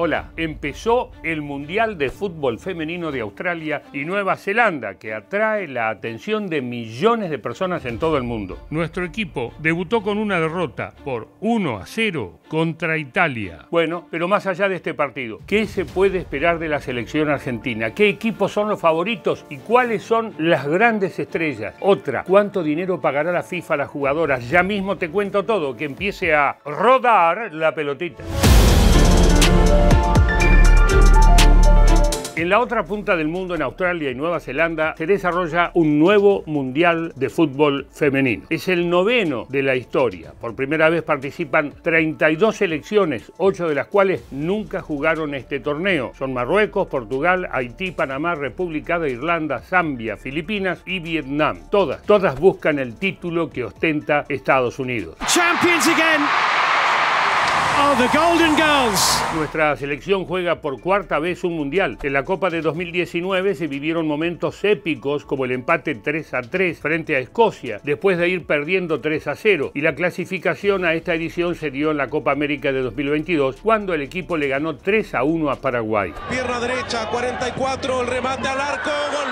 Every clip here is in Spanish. Hola, empezó el Mundial de Fútbol Femenino de Australia y Nueva Zelanda, que atrae la atención de millones de personas en todo el mundo. Nuestro equipo debutó con una derrota por 1-0 contra Italia. Bueno, pero más allá de este partido, ¿qué se puede esperar de la selección argentina? ¿Qué equipos son los favoritos y cuáles son las grandes estrellas? Otra, ¿cuánto dinero pagará la FIFA a las jugadoras? Ya mismo te cuento todo, que empiece a rodar la pelotita. En la otra punta del mundo, en Australia y Nueva Zelanda, se desarrolla un nuevo mundial de fútbol femenino. Es el 9º de la historia. Por primera vez participan 32 selecciones, 8 de las cuales nunca jugaron este torneo. Son Marruecos, Portugal, Haití, Panamá, República de Irlanda, Zambia, Filipinas y Vietnam. Todas buscan el título que ostenta Estados Unidos. Champions again. Oh, the Golden Girls. Nuestra selección juega por cuarta vez un mundial. En la Copa de 2019 se vivieron momentos épicos como el empate 3-3 frente a Escocia, después de ir perdiendo 3-0. Y la clasificación a esta edición se dio en la Copa América de 2022, cuando el equipo le ganó 3-1 a Paraguay. Pierna derecha, 44, el remate al arco, gol.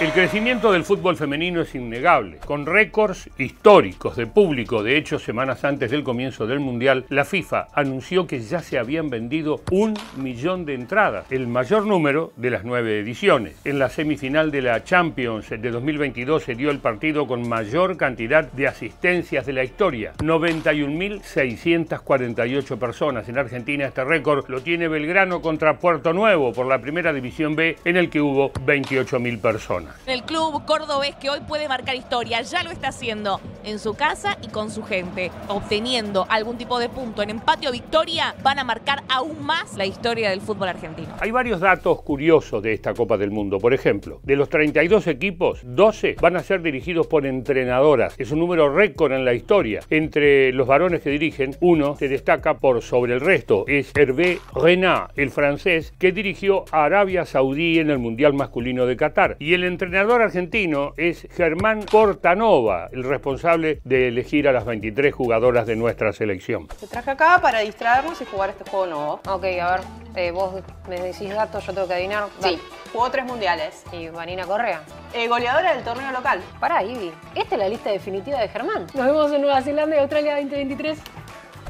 El crecimiento del fútbol femenino es innegable, con récords históricos de público. De hecho, semanas antes del comienzo del Mundial, la FIFA anunció que ya se habían vendido 1 millón de entradas, el mayor número de las 9 ediciones. En la semifinal de la Champions de 2022 se dio el partido con mayor cantidad de asistencias de la historia, 91.648 personas. En Argentina este récord lo tiene Belgrano contra Puerto Nuevo por la Primera División B, en el que hubo 28.000 personas. El club cordobés, que hoy puede marcar historia, ya lo está haciendo en su casa y con su gente. Obteniendo algún tipo de punto en empate o victoria, van a marcar aún más la historia del fútbol argentino. Hay varios datos curiosos de esta Copa del Mundo. Por ejemplo, de los 32 equipos, 12 van a ser dirigidos por entrenadoras. Es un número récord en la historia. Entre los varones que dirigen, uno se destaca por sobre el resto. Es Hervé Renard, el francés, que dirigió a Arabia Saudí en el Mundial Masculino de Qatar. Y el entrenador argentino es Germán Cortanova, el responsable de elegir a las 23 jugadoras de nuestra selección. Te traje acá para distraernos y jugar este juego nuevo. Ok, a ver, vos me decís datos, yo tengo que adivinar. Sí. Jugó 3 mundiales. Y Vanina Correa, goleadora del torneo local. Pará, Ivy, esta es la lista definitiva de Germán. Nos vemos en Nueva Zelanda y Australia 2023.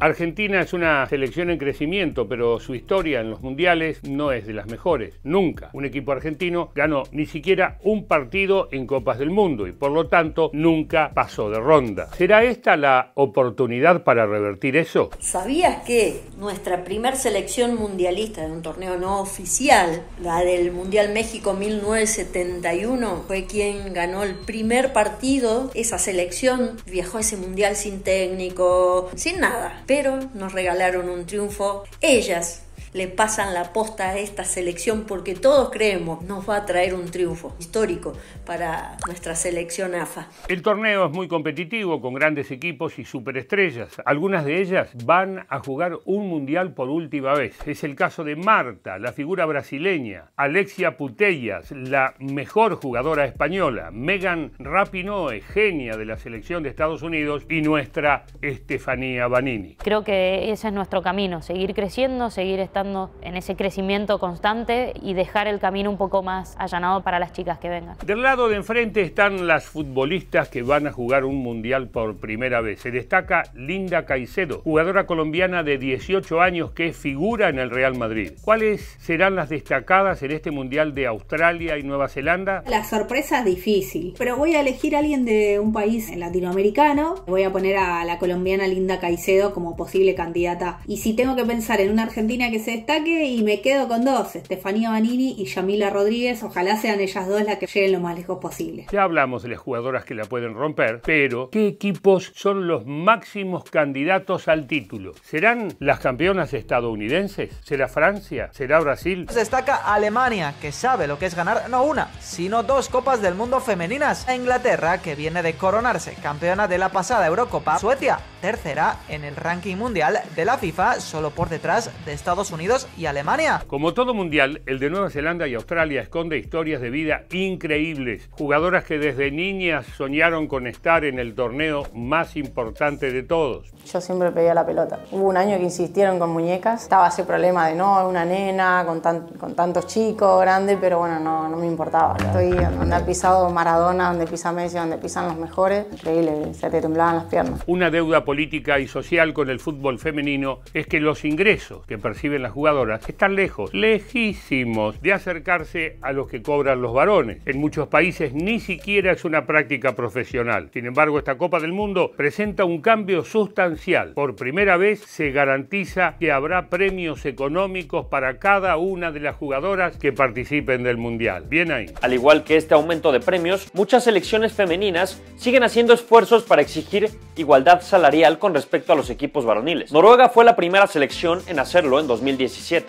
Argentina es una selección en crecimiento, pero su historia en los mundiales no es de las mejores. Nunca un equipo argentino ganó ni siquiera un partido en Copas del Mundo y por lo tanto nunca pasó de ronda. ¿Será esta la oportunidad para revertir eso? ¿Sabías que nuestra primer selección mundialista de un torneo no oficial, la del Mundial México 1971, fue quien ganó el primer partido? Esa selección viajó a ese mundial sin técnico, sin nada. Pero nos regalaron un triunfo. Ellas le pasan la posta a esta selección porque todos creemos nos va a traer un triunfo histórico para nuestra selección AFA. El torneo es muy competitivo, con grandes equipos y superestrellas. Algunas de ellas van a jugar un mundial por última vez. Es el caso de Marta, la figura brasileña, Alexia Putellas, la mejor jugadora española, Megan Rapinoe, genia de la selección de Estados Unidos, y nuestra Estefanía Banini. Creo que ese es nuestro camino, seguir creciendo, seguir estando en ese crecimiento constante y dejar el camino un poco más allanado para las chicas que vengan. Del lado de enfrente están las futbolistas que van a jugar un mundial por primera vez. Se destaca Linda Caicedo, jugadora colombiana de 18 años que es figura en el Real Madrid. ¿Cuáles serán las destacadas en este mundial de Australia y Nueva Zelanda? La sorpresa es difícil, pero voy a elegir a alguien de un país latinoamericano. Voy a poner a la colombiana Linda Caicedo como posible candidata. Y si tengo que pensar en una argentina que se destaque, y me quedo con 2, Estefanía Banini y Yamila Rodríguez. Ojalá sean ellas dos las que lleguen lo más lejos posible. Ya hablamos de las jugadoras que la pueden romper, pero ¿qué equipos son los máximos candidatos al título? ¿Serán las campeonas estadounidenses? ¿Será Francia? ¿Será Brasil? Se destaca Alemania, que sabe lo que es ganar no una, sino 2 Copas del Mundo femeninas. Inglaterra, que viene de coronarse campeona de la pasada Eurocopa. Suecia, tercera en el ranking mundial de la FIFA, solo por detrás de Estados Unidos Unidos y Alemania. Como todo mundial, el de Nueva Zelanda y Australia esconde historias de vida increíbles. Jugadoras que desde niñas soñaron con estar en el torneo más importante de todos. Yo siempre pedía la pelota. Hubo un año que insistieron con muñecas. Estaba ese problema de no, una nena con tantos chicos, grande, pero bueno, no me importaba. Estoy donde ha pisado Maradona, donde pisa Messi, donde pisan los mejores. Increíble, se te temblaban las piernas. Una deuda política y social con el fútbol femenino es que los ingresos que perciben las jugadoras están lejos, lejísimos de acercarse a los que cobran los varones. En muchos países ni siquiera es una práctica profesional. Sin embargo, esta Copa del Mundo presenta un cambio sustancial. Por primera vez se garantiza que habrá premios económicos para cada una de las jugadoras que participen del Mundial. Bien ahí. Al igual que este aumento de premios, muchas selecciones femeninas siguen haciendo esfuerzos para exigir igualdad salarial con respecto a los equipos varoniles. Noruega fue la primera selección en hacerlo en 2017.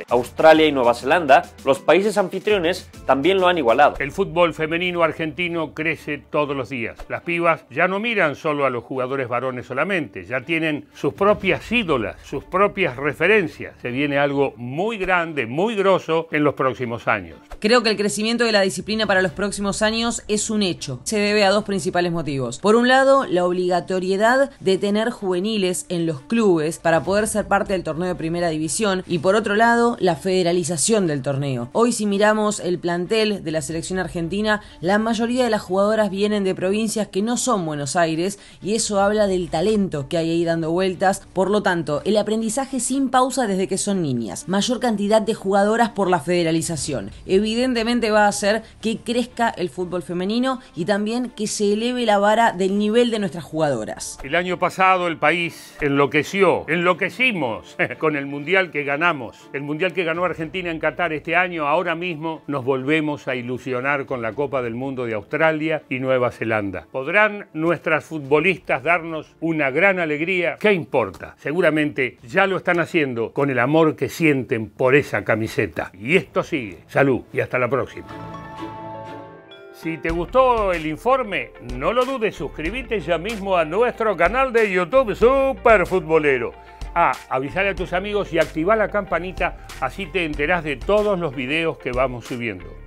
Australia y Nueva Zelanda, los países anfitriones, también lo han igualado. El fútbol femenino argentino crece todos los días. Las pibas ya no miran solo a los jugadores varones solamente, ya tienen sus propias ídolas, sus propias referencias. Se viene algo muy grande, muy grosso en los próximos años. Creo que el crecimiento de la disciplina para los próximos años es un hecho. Se debe a dos principales motivos. Por un lado, la obligatoriedad de tener juveniles en los clubes para poder ser parte del torneo de primera división, y por otro lado, la federalización del torneo. Hoy, si miramos el plantel de la selección argentina, la mayoría de las jugadoras vienen de provincias que no son Buenos Aires, y eso habla del talento que hay ahí dando vueltas. Por lo tanto, el aprendizaje sin pausa desde que son niñas, mayor cantidad de jugadoras por la federalización, evidentemente va a hacer que crezca el fútbol femenino y también que se eleve la vara del nivel de nuestras jugadoras. El año pasado el país enloqueció, enloquecimos con el mundial que ganamos. El mundial que ganó Argentina en Qatar este año, ahora mismo nos volvemos a ilusionar con la Copa del Mundo de Australia y Nueva Zelanda. ¿Podrán nuestras futbolistas darnos una gran alegría? ¿Qué importa? Seguramente ya lo están haciendo con el amor que sienten por esa camiseta. Y esto sigue. Salud y hasta la próxima. Si te gustó el informe, no lo dudes, suscríbete ya mismo a nuestro canal de YouTube Superfutbolero. Avisale a tus amigos y activa la campanita, así te enterás de todos los videos que vamos subiendo.